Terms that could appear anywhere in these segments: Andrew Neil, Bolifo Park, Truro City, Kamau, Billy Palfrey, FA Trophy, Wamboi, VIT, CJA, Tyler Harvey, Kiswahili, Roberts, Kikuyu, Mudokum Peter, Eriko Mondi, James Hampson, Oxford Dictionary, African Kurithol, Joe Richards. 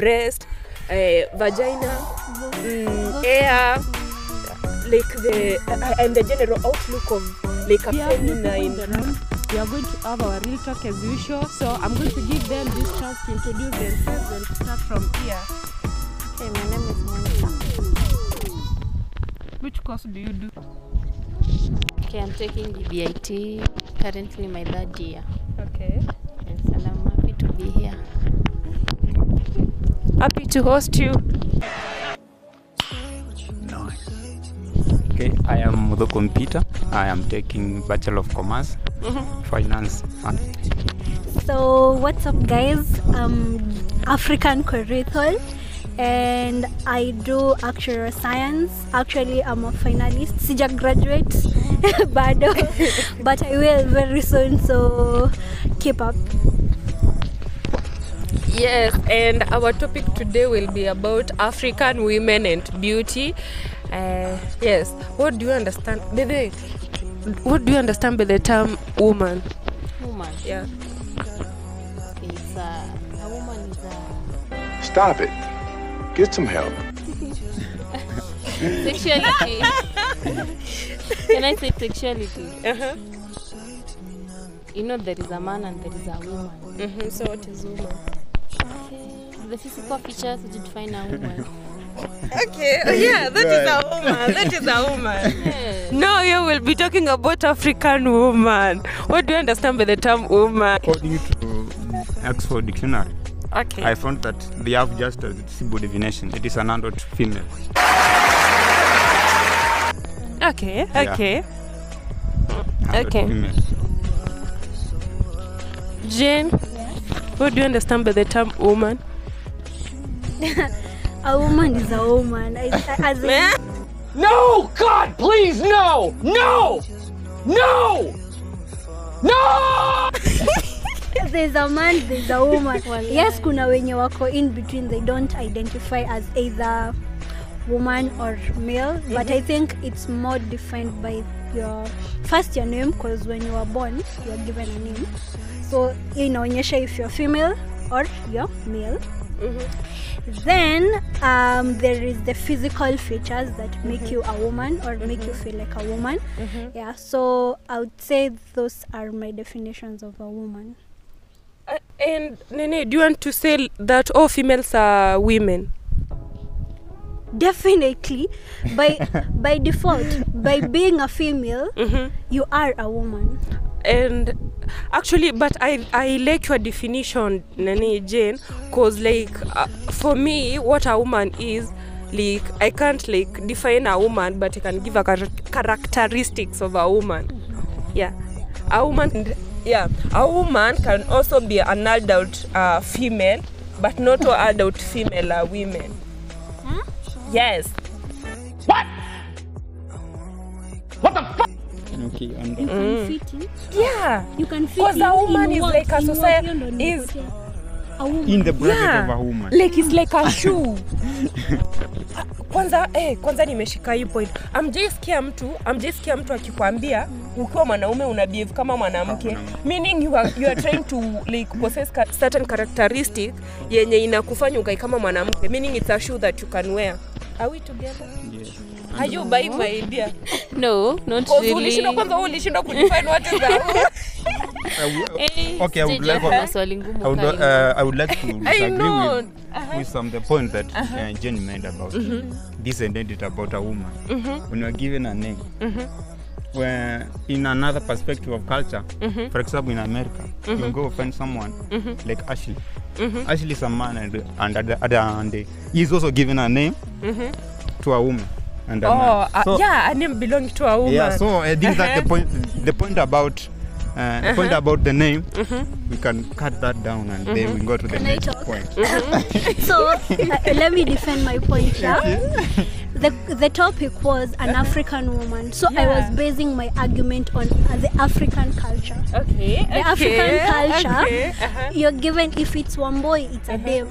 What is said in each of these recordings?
breast, vagina, air, like the and the general outlook of like a feminine. We are going to have our real talk as usual, so I'm going to give them this chance to introduce themselves and start from here. Okay, my name is Monica. Which course do you do? Okay, I'm taking the VIT, currently my third year. Okay. Yes, and I'm happy to be here. Happy to host you. Nice. Okay, I am Mudokum Peter. I am taking Bachelor of Commerce, Finance. So, what's up, guys? I'm African Kurithol, and I do actuarial science. Actually, I'm a finalist, CJA graduate, but I will very soon. So, keep up. Yes, and our topic today will be about African women and beauty. Yes, what do you understand? What do you understand by the term woman? Woman. Yeah. It's a woman is a. Stop it. Get some help. Sexuality. Can I say sexuality? You know, there is a man and there is a woman. So what is woman? The physical features which define a woman. Okay, yeah, that is a woman. That is a woman. Yes. Now you will be talking about African woman. What do you understand by the term woman? According to Oxford Dictionary, okay, I found that they have just a simple divination. It is an adult female. Okay, okay, yeah. Okay. Female. Jane, what do you understand by the term woman? A woman is a woman. No! God, please, no! No! No! No! There's a man, there's a woman. Yes, kuna wenye wako in between. They don't identify as either woman or male. But I think it's more defined by your name, because when you are born, you are given a name. So, you know, if you're female or you're male. Then there is the physical features that make you a woman or make you feel like a woman. Yeah, so I would say those are my definitions of a woman. And Nene, do you want to say that all females are women? Definitely. By default, by being a female, you are a woman. And actually, but I like your definition, Nene Jane, because like for me, what a woman is, like I can't like define a woman, but I can give a characteristics of a woman. Yeah, a woman. Yeah, a woman can also be an adult female, but not all adult female are women. Huh? Yes. What? What the fuck? Okay, you can fit it. Yeah. You can fit it. Because a woman is like a society. Is a woman. In the bracket of a woman. Like it's like a shoe. Kwanza nimeshika hii point. I'm just scared mtu akikwambia ukiwa mwanaume una behave kama mwanamke. Meaning you are trying to like possess certain characteristic yenye inakufanya ukae kama mwanamke. Meaning it's a shoe that you can wear. Are we together? Yes. Are you buying my idea? No, not really. Okay, I would like to disagree with some the point that Jenny made about this identity about a woman. When you are given a name, where in another perspective of culture, for example in America, you go find someone like Ashley. Ashley is a man and he is also given a name to a woman. And a man. So, yeah, a name belonging to a woman. Yeah, so I think that the point about the name, we can cut that down and then we go to the next point. So let me defend my point now. the topic was an African woman, so I was basing my argument on the African culture. The African culture, you're given, if it's Wamboi, it's a name.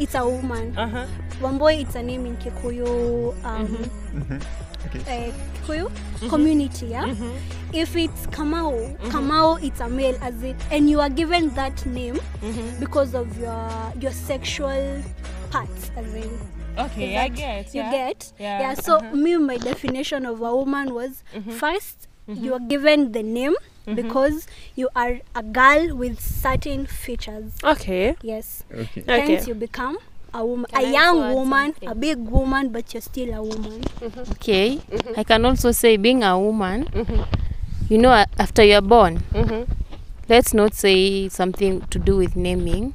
It's a woman. Wamboi, it's a name in Kikuyu. Kikuyu community, If it's Kamau, Kamau, it's a male, as it, and you are given that name because of your sexual parts, as in. So me, my definition of a woman was first you are given the name because you are a girl with certain features. Hence you become a woman, a young woman, a big woman, but you're still a woman. I can also say being a woman, you know, after you're born, let's not say something to do with naming.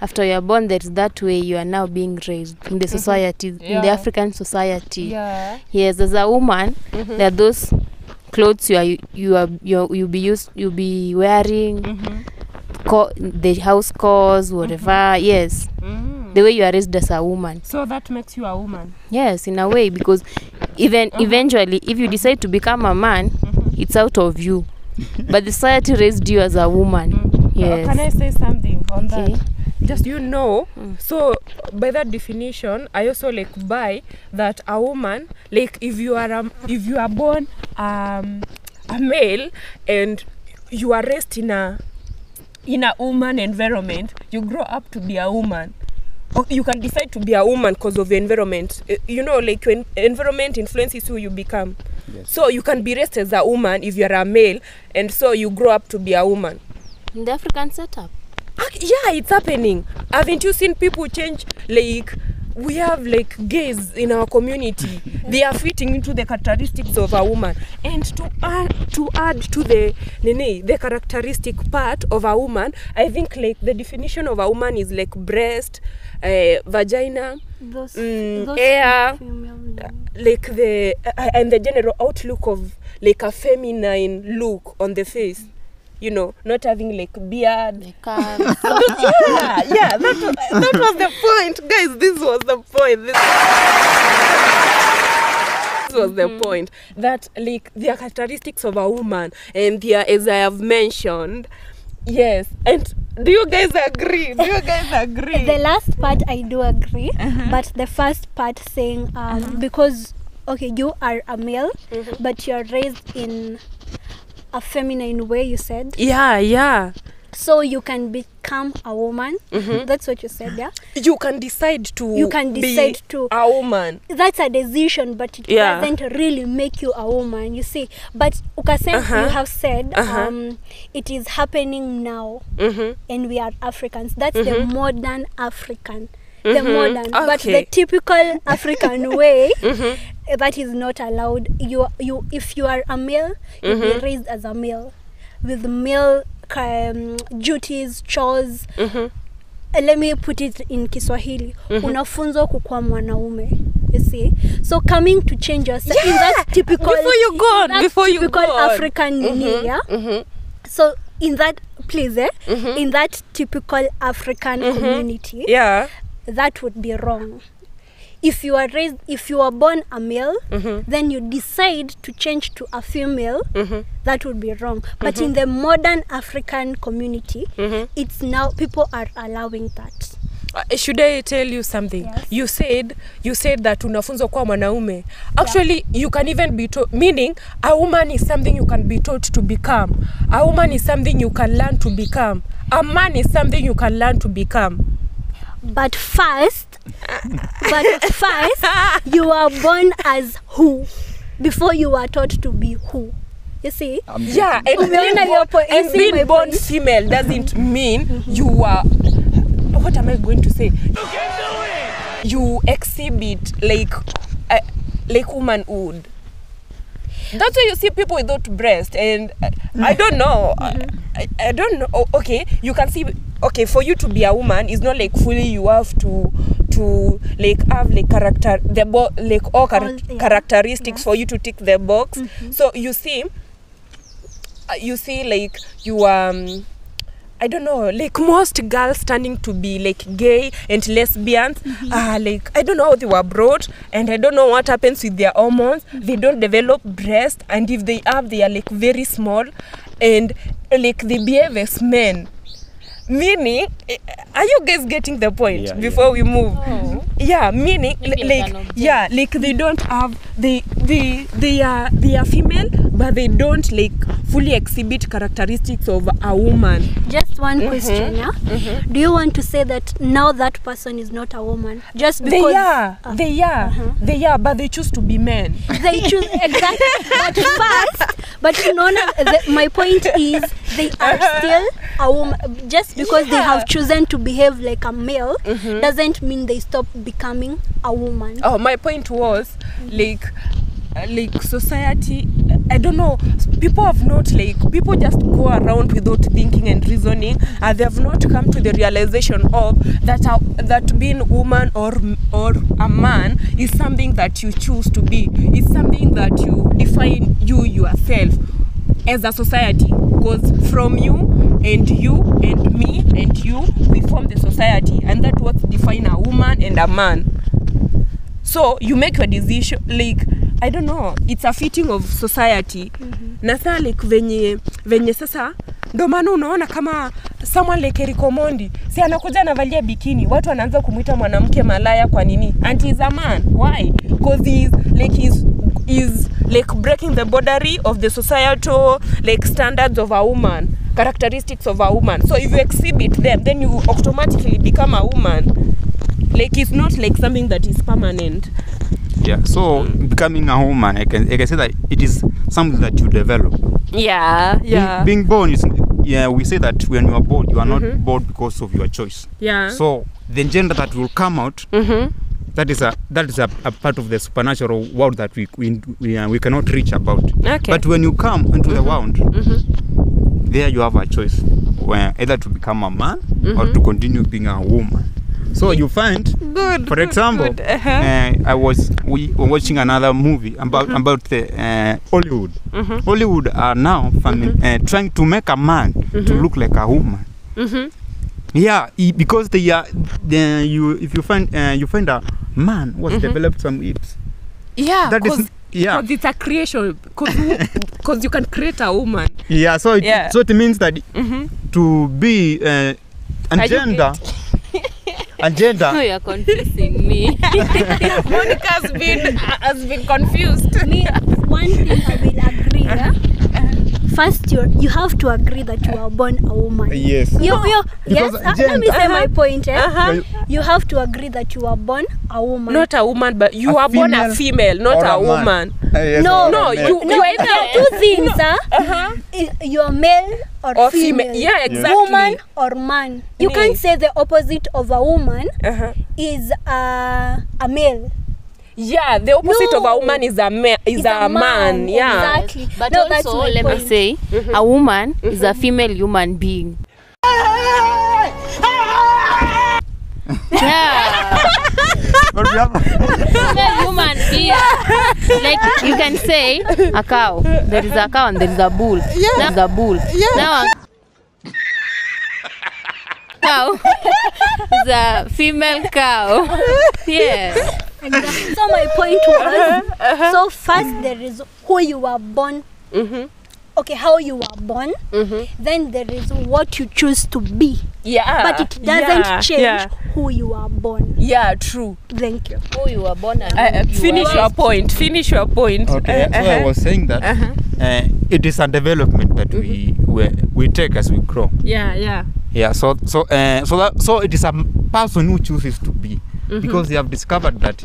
After you're born, that's that way you are now being raised in the society, in the African society. Yes, as a woman, there are those clothes you'll be wearing, the house calls, whatever. The way you are raised as a woman. So that makes you a woman. Yes, in a way, because even eventually, if you decide to become a man, it's out of you. But the society raised you as a woman. Yes. Can I say something on that? Just so by that definition, I also like buy that a woman, like if you are born a male and you are raised in a woman environment, you grow up to be a woman. You can decide to be a woman because of the environment. You know, like when environment influences who you become. Yes. So you can be raised as a woman if you are a male, and so you grow up to be a woman. In the African setup? Yeah, it's happening. Haven't you seen people change? Like, we have like gays in our community. They are fitting into the characteristics of a woman. And to add to the characteristic part of a woman, I think like the definition of a woman is like breast, vagina, those hair, like and the general outlook of like a feminine look on the face. You know, not having like beard. That was the point, guys. This was the point. This was the point, that like the characteristics of a woman, and as I have mentioned. Yes, and do you guys agree? The last part I do agree, but the first part saying because you are a male, but you are raised in a feminine way, you said. Yeah. So you can become a woman. That's what you said, yeah. You can decide to be a woman. That's a decision, but it doesn't really make you a woman, you see. But you have said it is happening now, and we are Africans. That's the modern African. But the typical African way, that is not allowed. If you are a male, you'll be raised as a male with male duties, chores. Let me put it in Kiswahili. Unafunzwa kukua mwanaume. You see, so coming to change yourself in that typical African media. So in that in that typical African community, that would be wrong. If you are born a male, then you decide to change to a female, that would be wrong. But in the modern African community, it's now people are allowing that. Should I tell you something? Yes. You said that unafunzwa kuwa mwanaume. Actually, you can even be taught, meaning a woman is something you can be taught to become. A woman is something you can learn to become. A man is something you can learn to become. But first, you are born as who before you are taught to be who. You see? And being born female doesn't mean you are. What am I going to say? You can do it. You exhibit like womanhood. That's why you see people without breast, and I don't know. I don't know. Okay, you can see. Okay, for you to be a woman is not like fully. You have to like have like character, characteristics for you to tick the box. So you see, like you I don't know, like most girls turning to be like gay and lesbians, like I don't know how they were brought, and I don't know what happens with their hormones. They don't develop breasts, and if they have, they are like very small, and like they behave as men. Meaning, are you guys getting the point? Before we move, meaning like they don't have, they are female, but they don't like fully exhibit characteristics of a woman. Just one question, do you want to say that now that person is not a woman? Just because they are, but they choose to be men. They choose exactly, but first, but you know, my point is they are still a woman. Just because they have chosen to behave like a male doesn't mean they stop becoming a woman. Oh, my point was like society, I don't know, people have not, like, people just go around without thinking and reasoning, and they have not come to the realization of that being woman or a man is something that you choose to be. It's something that you define yourself as a society, because from you and me and you, we form the society, and that's what defines a woman and a man. So you make your decision, like, I don't know, it's a fitting of society. Nasa like venye sasa ndo maana unaona kama someone like Eriko Mondi, si anakuja anavalia bikini, watu wanaanza kumuita mwanamke malaya. Kwa nini? And he's a man. Why? Because he's like breaking the boundary of the societal like standards of a woman, characteristics of a woman. So if you exhibit them, then you automatically become a woman. Like it's not like something that is permanent. Yeah, so becoming a woman, I can say that it is something that you develop. Being born is, we say that when you are born, you are not born because of your choice. So the gender that will come out, that is a part of the supernatural world that we cannot reach about. But when you come into the world, there you have a choice, where either to become a man or to continue being a woman. So you find, for example, we were watching another movie about the Hollywood. Hollywood are now trying to make a man to look like a woman. Yeah, because they are. If you find a man who has developed some hips. Because it's a creation. Because you can create a woman. Yeah. So it means that to be gender. Agenda. No, you're confusing me. Monica has been confused. Me, one thing I will agree. First, you have to agree that you are born a woman. Yes. Let me say my point. You have to agree that you are born a woman. Not a woman, but you are born a female, not a woman. You are two things. You are male or female. Yeah, exactly. Woman or man. You can't say the opposite of a woman is a male. Yeah, the opposite of a woman is a man. Yeah, exactly. But no, also, let me say, a woman is a female human being. Female human being. Like you can say a cow. There is a cow and there is a bull. Yeah. There's a bull. Yeah. Now cow is a female cow. Yeah. Exactly. So my point was, so first there is who you were born, how you were born, then there is what you choose to be. Yeah. But it doesn't change who you are born. Yeah, true. Thank you. Who you were born and Finish your point. Okay, so I was saying that it is a development that we take as we grow. Yeah, so it is a person who chooses to be. Because they have discovered that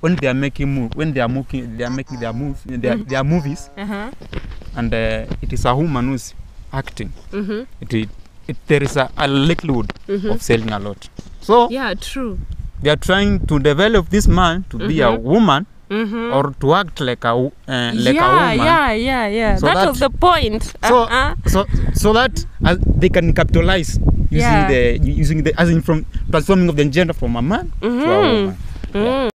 when they are making their movies, and it is a woman who's acting. There is a likelihood of selling a lot. So yeah, true. They are trying to develop this man to be a woman or to act like a woman. Yeah. So that was the point. So that they can capitalize. Using the as in from transforming of the gender from a man to a woman.